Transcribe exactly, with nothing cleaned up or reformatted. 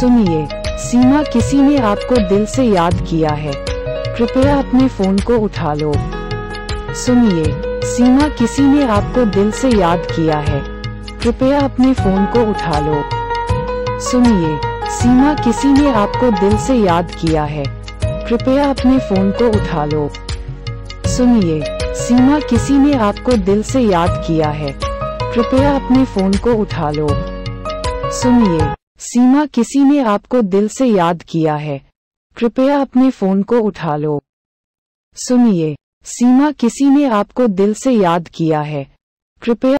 सुनिए, सीमा किसी ने आपको दिल से याद किया है, कृपया अपने फोन को उठा लो। सुनिए, सीमा किसी ने आपको दिल से याद किया है, कृपया अपने फोन को उठा लो। सुनिए, सीमा किसी ने आपको दिल से याद किया है, कृपया अपने फोन को उठा लो। सुनिए, सीमा किसी ने आपको दिल से याद किया है, कृपया अपने फोन को उठा लो। सुनिए, सीमा किसी ने आपको दिल से याद किया है, कृपया अपने फोन को उठा लो। सुनिए, सीमा किसी ने आपको दिल से याद किया है, कृपया